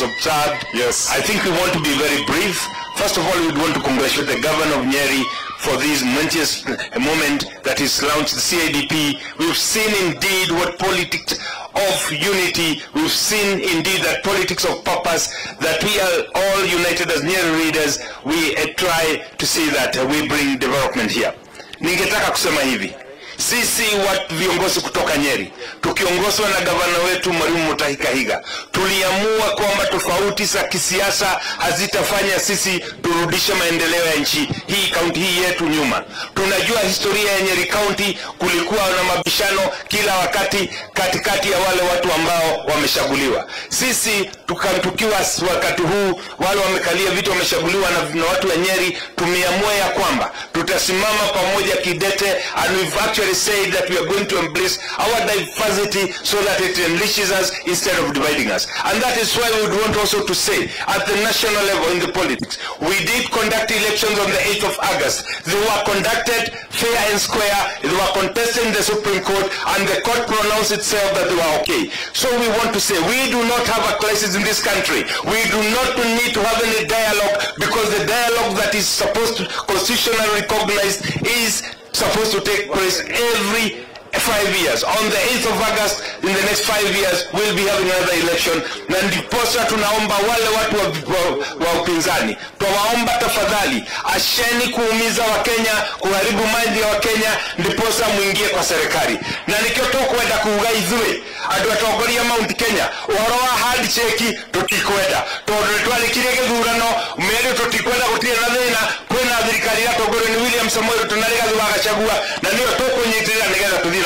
Observed. Yes. I think we want to be very brief. First of all, we want to congratulate the governor of Nyeri for this momentous moment that is launched the CIDP. We've seen indeed what politics of unity, we've seen indeed that politics of purpose, that we are all united as Nyeri readers. We try to see that we bring development here. Ningetaka kusema hivi. Sisi watu viongozi kutoka Nyeri tukiongozwa na gavana wetu Mwalimu Mutahi Kahiga tuliamua kwamba tofauti za kisiasa hazitafanya sisi turudishe maendeleo ya nchi hii, kaunti hii yetu nyuma. Tunajua historia ya Nyeri County, kulikuwa na mabishano kila wakati katikati ya wale watu ambao wameshaguliwa. Sisi tukamtukiwa wakati huu wale wamekalia vitu wameshaguliwa na watu wa Nyeri, tumeamua ya kwamba tutasimama pamoja kidete, and we've actually said that we are going to embrace our diversity so that it enriches us instead of dividing us. And that is why we would want also to say at the national level in the politics, we did conduct elections on the 8th of August. They were conducted fair and square. They were contested in the Supreme Court, and the court pronounced itself that they were okay. So we want to say we do not have a crisis in this country. We do not need to have any dialogue, because the dialogue that is supposed to constitutionally recognized is supposed to take place every 5 years. On the 8th of August, in the next 5 years, we'll be having another election. Na ndiposa tunaomba wale watu wa upinzani, tunaomba tafadhali, asheni kuumiza wa Kenya, kuharibu maji ya wa Kenya, ndiposa muingie kwa serikali. Na nikiotoka kwenda kuugaizwe, adwatogoria Mount Kenya, uhoro wa hard cheki, tutikwenda. Tunaletwali kireke dhurano, meri tutikwenda kutia na dhena, kwena adhirikari ya togore ni William Samoei Ruto, narekazi wakachagua, na niyo toko nyetirira negeza tudhina.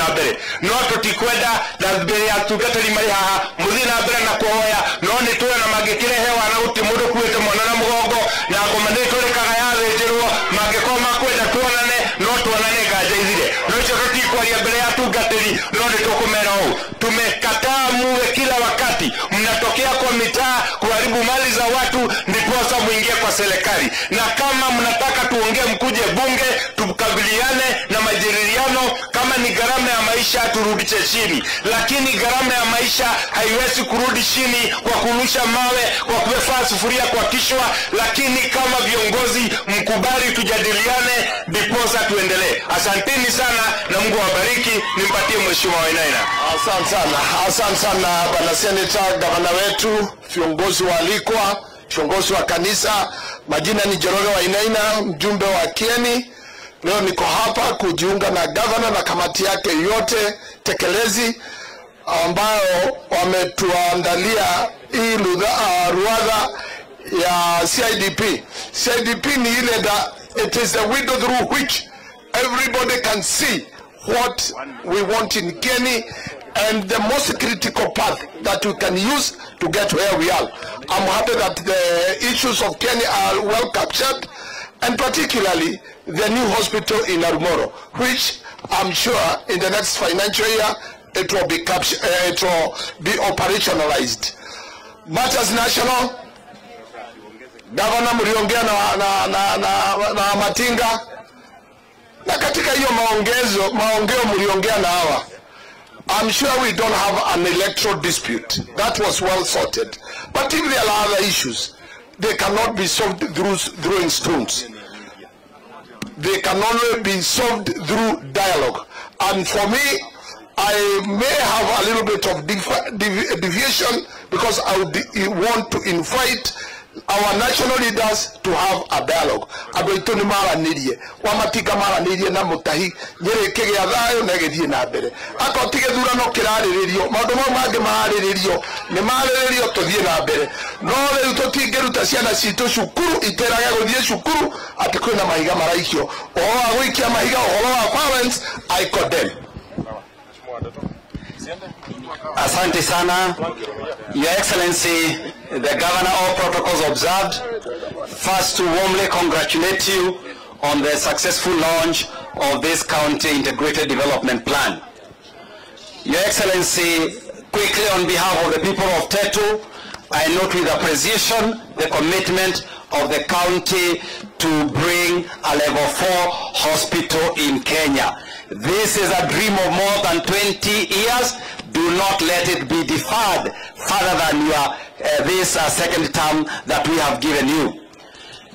Noto tikweda na bere ya tugatari marihaha mudhina abere na kuhoya noni tuwe na magekire hewa na uti mudo kuwete mwanana mgongo na akomandiri tole kakayaze jiruo magekoma kweda tuwanane noto wanane gaja izide noto tikwari ya bere ya tugatari noni toko mena huu tumekataa muwe kila wakati mnatokea kwa mitaa kuharibu mali za watu ndiposa muingie kwa serikali. Na kama mnataka tuongee mkuje bunge tukabiliane na majadiliano. Kama ni gharama ya maisha turudishe chini, lakini gharama ya maisha haiwezi kurudi chini kwa kurusha mawe, kwa kuwefaa sufuria kwa kishwa. Lakini kama viongozi mkubali tujadiliane ndiposa tuendelee. Asanteni sana na Mungu awabariki. Nimpatie mheshimiwa Wainaina. Asante sana. Asante sana bwana senator, gavana wetu, viongozi waalikwa, viongozi wa kanisa. Majina ni Jerome Wainaina, mjumbe wa Kieni. Leo niko hapa kujiunga na gavana na kamati yake yote tekelezi ambayo wametuandalia hii ruadha ya CIDP. CIDP ni ile that it is the window through which everybody can see what we want in Kenya and the most critical path that we can use to get where we are. I'm happy that the issues of Kenya are well captured, and particularly the new hospital in Arumoro, which I'm sure in the next financial year it will be operationalized. Much as national, Governor Muriongea na Matinga, na katika hiyo maongeo Muriongea na hawa, I'm sure we don't have an electoral dispute. That was well sorted. But if there are other issues, they cannot be solved through instruments. They can only be solved through dialogue. And for me, I may have a little bit of deviation because I want to invite our national leaders to have a dialogue. Abeitoni mara nirie, wamatika mara nirie na Mutahi, nyerekege ya dhayo negedie na abere. Ako tike dhura no kirare ririo, maudomo mage maare ririo, ne maare ririo todhie na abere. Nore utotigeru tasiana sito shukuru, iteraga godhie shukuru, atikue na mahiga maraikyo. Ohoa wiki ya mahiga, ohoa parents, I condemn. Asante sana, Your Excellency, the Governor, all protocols observed. First, to warmly congratulate you on the successful launch of this County Integrated Development Plan. Your Excellency, quickly on behalf of the people of Tetu, I note with appreciation the commitment of the county to bring a level 4 hospital in Kenya. This is a dream of more than 20 years. Do not let it be deferred further than your, this second term that we have given you.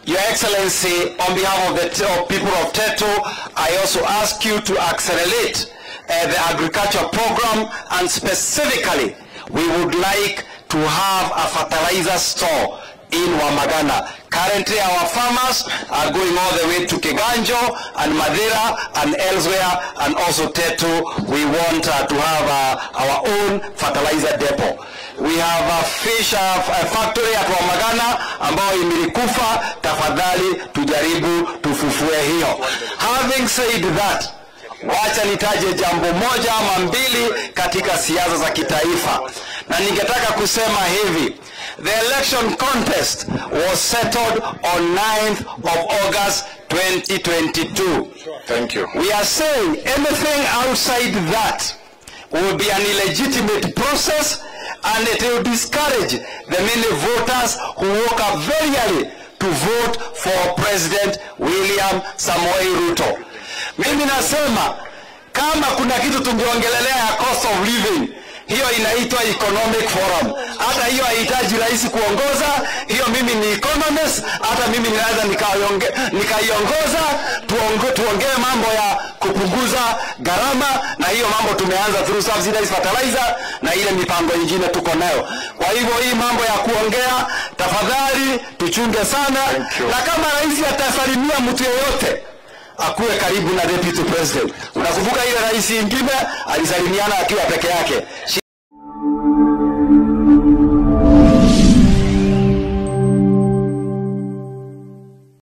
Your Excellency, on behalf of the people of Teto, I also ask you to accelerate the agriculture program, and specifically, we would like to have a fertilizer store in Wamagana. Currently, our farmers are going all the way to Kiganjo and Madeira and elsewhere, and also Tetu. We want to have our own fertilizer depot. We have a fish factory at Wamagana ambayo imelikufa, tafadhali tujaribu tufufue hiyo. Having said that, wacha nitaje jambo moja ama mbili katika siasa za kitaifa. Na ningetaka kusema hivi. The election contest was settled on 9th of August 2022. Thank you. We are saying anything outside that will be an illegitimate process, and it will discourage the many voters who woke up very early to vote for President William Samoei Ruto. Mimi nasema kama kuna kitu tungeongelelea cost of living, hiyo inaitwa economic forum. Hata hiyo haihitaji rais kuongoza, hiyo mimi ni economist, hata mimi ninaweza nikaiongoza, tuongee mambo ya kupunguza gharama, na hiyo mambo tumeanza through subsidized fertilizer na ile mipango nyingine tuko nayo. Kwa hivyo hii mambo ya kuongea, tafadhali tuchunge sana, na kama rais atasalimia mtu yeyote, akuwe karibu na deputy president. Unakumbuka ile rais ingine alisalimiana akiwa peke yake.